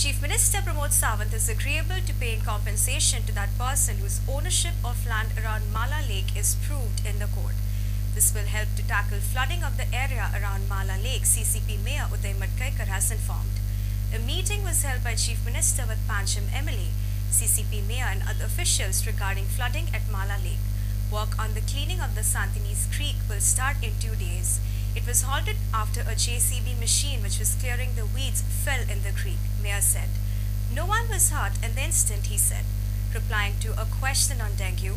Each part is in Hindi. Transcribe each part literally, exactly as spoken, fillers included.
Chief Minister Pramod Sawant is agreeable to paying compensation to that person whose ownership of land around Mala Lake is proved in the court. This will help to tackle flooding of the area around Mala Lake, C C P Mayor Uday Madkekar has informed. A meeting was held by Chief Minister with Pancham Emily, C C P Mayor and other officials regarding flooding at Mala Lake. Work on the cleaning of the Santinez Creek will start in two days. It was halted after a J C B machine which was clearing the weeds fell in the creek, Mayor said. No one was hurt in the incident, he said. Replying to a question on dengue,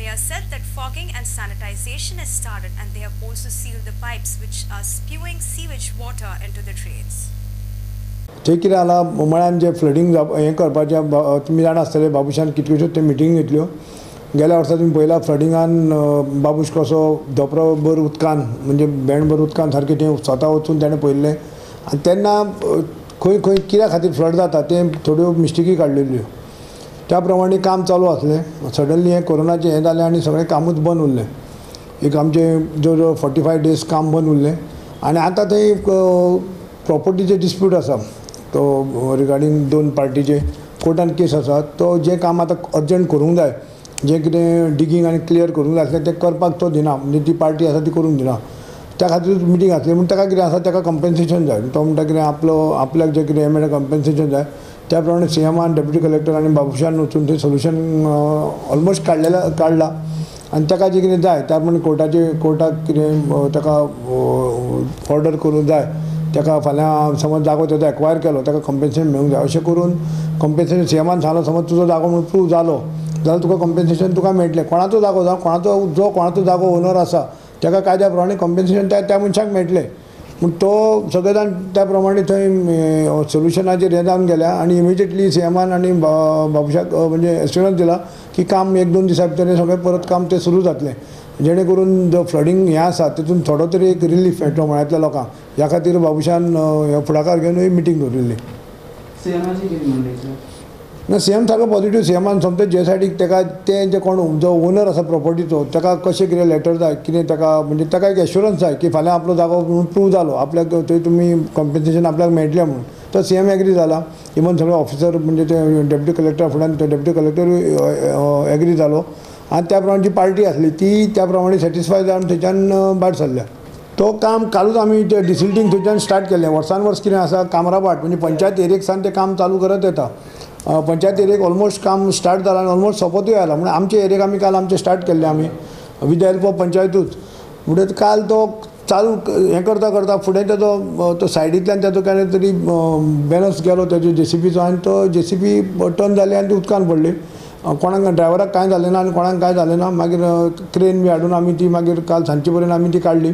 Mayor said that fogging and sanitization has started and they have also sealed the pipes which are spewing sewage water into the drains. ते कितें आला मळ्यान जे फ्लडिंग हें करपाचें तुमी जाणा आसतलें बाबुशान कितल्योश्यो ते मिटींग घेतल्यो गेल्या वर्सा तुमी पळयलां फ्लडिंगान बाबूश कसो धोपराभर उदकान म्हणजे बँडभर उदकान सारकें तें स्वता वचून ताणें पळयल्लें आनी तेन्ना खंय खंय कित्या खातीर फ्लड जाता तें थोड्यो मिस्टेकी काडलेल्यो त्या प्रमाणे काम चालू आसलें सडनली हें कोरोनाचें हें जालें आनी सगळें कामूच बंद उरलें एक आमचें जवळ जवळ फोर्टी फायव डेज काम बंद उरलें आनी आतां थंय प्रॉपर्टीचे डिस्प्यूट आसा तो रिगार्डिंग दोन पार्टीचे कोर्टान केस आसा तो जे काम आता अर्जंट करूंक जाय जे कितें डिगींग आनी क्लियर करूंक जाय आसलें तें करपाक तो दिना म्हणजे ती पार्टी आसा ती करूंक दिना त्या खातीर मिटींग घातली म्हूण ताका कितें आसा ताका कंपेन्सेशन जाय तो म्हणटा कितें आपलो आपल्याक जें कितें एम एल ए कंपेन्सेशन जाय त्या प्रमाणे सीएमान डेप्युटी कलेक्टर आनी बाबुशान वचून थंय सोल्युशन ऑलमोस्ट काडलेला काडला आनी ताका जें कितें जाय त्या प्रमाणे कोर्टाचे कोर्टाक कितें ताका ऑर्डर करूंक जाय ताका फाल्यां समज जागो तेजो एक्वायर केलो ताका कंपेन्सेशन मेळूंक जाय अशें करून कंपेन्सेशन सीएमान सांगलो समज तुजो जागो म्हणून प्रूव जालो जाल्यार तुका कंपेन्सेशन तुका मेळटलें कोणाचो जागो जावं कोणाचो जो कोणाचो जागो ओनर आसा ताका कायद्या प्रमाणे कंपेन्सेशन त्या त्या मनशाक मेळटलें पूण तो सगळे जाण त्या प्रमाणे थंय सोल्युशनाचेर हें जावन गेल्या आनी इमिजिएटली सीएमान आनी बाबुशाक म्हणजे एश्युरन्स दिला की काम एक दोन दिसा भितर सगळें परत काम तें सुरू जातलें जेणे करून जो फ्लडिंग हें आसा तितून थोडो तरी एक रिलीफ मेळटलो मळ्यांतल्या लोकांक ह्या खातीर बाबुशान फुडाकार घेवन मिटींग दवरिल्ली ना सीएम सारको पॉझिटिव्ह सीएमान समजा जे सायडीक ताका ते जे कोण जो ओनर आसा प्रॉपर्टीचो ताका कशें कितें लेटर जाय कितें ताका म्हणजे ताका एक एश्युरन्स जाय की फाल्यां आपलो जागो प्रूव जालो आपल्याक थंय तुमी कंपेन्सेशन आपल्याक मेळटलें म्हणून तो सीएम एग्री जाला इवन सगळे ऑफिसर म्हणजे ते डेप्युटी कलेक्टरा फुड्यान तो डेप्युटी कलेक्टर एग्री जालो आनी त्या प्रमाणे जी पार्टी आसली ती त्या प्रमाणे सॅटिस्फाय जावन थंयच्यान भायर सरल्या तो काम कालूच आमी ते डिसिल्टींग थंयच्यान स्टार्ट केल्लें वर्सान वर्स कितें आसा कामराबाट म्हणजे पंचायत एरियेक सावन तें काम चालू करत येता पंचायत एरियेक ऑलमोस्ट काम स्टार्ट जालां आनी ऑलमोस्ट सोंपतूय आयला म्हणून आमचे एरियेक आमी काल आमचें स्टार्ट केल्लें आमी विथ द हेल्प ऑफ पंचायतूच म्हणटच काल तो चालू हें करता करता फुडें तेजो तो सायडींतल्यान तेजो केन्ना तरी बॅलन्स गेलो तेजो जेसीबीचो आनी तो जेसीबी टर्न जाली आनी ती उदकान पडली कोणाक ड्रायव्हराक कांय जालें ना आनी कोणाक कांय जालें ना मागीर क्रेन बी हाडून आमी ती मागीर काल सांचे पर्यंत आमी ती काडली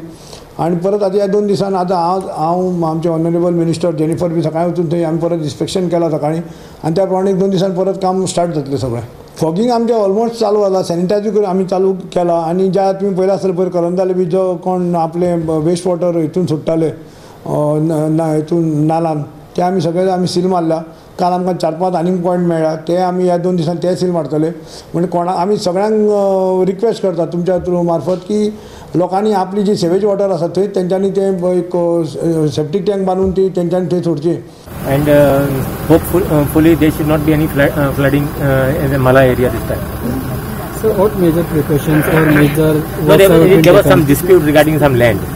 आनी परत आतां ह्या दोन दिसान आतां हांव हांव आमचे ऑनरेबल मिनिस्टर जेनिफर बी सकाळीं वचून थंय आमी परत इन्स्पेक्शन केलां सकाळीं आनी त्या प्रमाणे दोन दिसान परत काम स्टार्ट जातलें सगळें फॉगिंग आमचें ऑलमोस्ट चालू आसा सॅनिटायझूय आमी चालू केला आनी ज्या तुमी पयलां आसतलें पयर करंदाले बी जो कोण आपले वेस्ट वॉटर हितून सुट्टाले ना हितून नालान ते आमी सगळे आमी सील मारला काल आमकां चार पांच आनीक पॉयंट मेळ्ळा ते आमी ह्या दोन दिसान ते सील मारतले म्हणजे कोणा आमी सगळ्यांक रिक्वेस्ट करता तुमच्या थ्रू मार्फत की लोकांनी आपली जी सेवेज वॉटर आसा थंय तेंच्यांनी ते एक सेप्टीक टँक बांदून ती तेंच्यांनी थंय सोडची and hopefully they should not be any flooding in the मला area this time so what major precautions और major there was some dispute regarding some land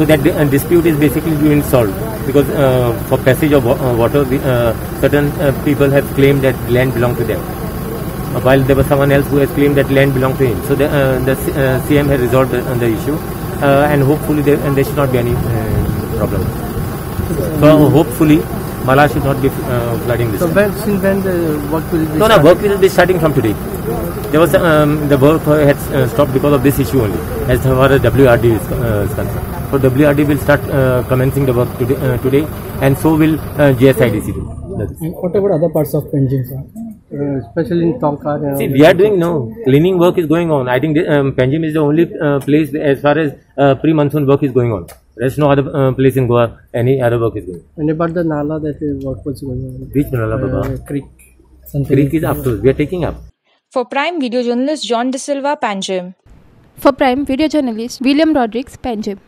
so that the, uh, dispute is basically being solved because uh, for passage of uh, water the, uh, certain uh, people have claimed that land belonged to them uh, while there was someone else who has claimed that land belonged to him so the, uh, the uh, C M has resolved the, uh, the issue uh, and hopefully there, and there should not be any uh, problem so hopefully Mala should not be uh, flooding this so when, since when the work will be no no work will be starting from today there was um, the work had uh, stopped because of this issue only as far as W R D is uh, concerned so W R D will start uh, commencing the work today, uh, today and so will uh, J S I D C do. And what about other parts of Panjim, sir? Uh, especially in Talkar. Uh, See, we are doing no cleaning work is going on. I think um, Panjim is the only uh, place as far as uh, pre-monsoon work is going on. There is no other uh, place in Goa any other work is going on. And about the Nala that is work was going on. Which Nala, uh, Baba? Creek. Creek is up to. We are taking up. For Prime Video Journalist John de Silva, Panjim. For Prime Video Journalist William Rodriguez, Panjim.